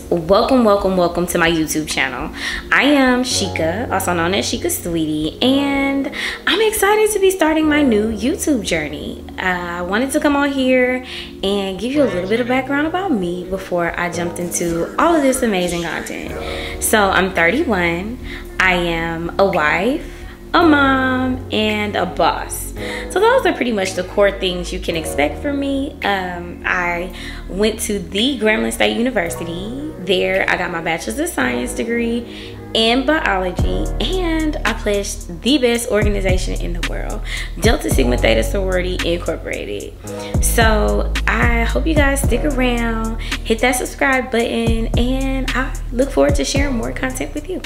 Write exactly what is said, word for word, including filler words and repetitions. guys, welcome welcome welcome to my YouTube channel. I am Shika, also known as Shika Sweetie, and I'm excited to be starting my new YouTube journey. uh, I wanted to come on here and give you a little bit of background about me before I jumped into all of this amazing content. So I'm thirty-one, I am a wife, a mom, and a boss. So those are pretty much the core things you can expect from me. Um, I went to the Grambling State University. There I got my bachelor's of science degree in biology, and I pledged the best organization in the world, Delta Sigma Theta Sorority Incorporated. So I hope you guys stick around, hit that subscribe button, and I look forward to sharing more content with you.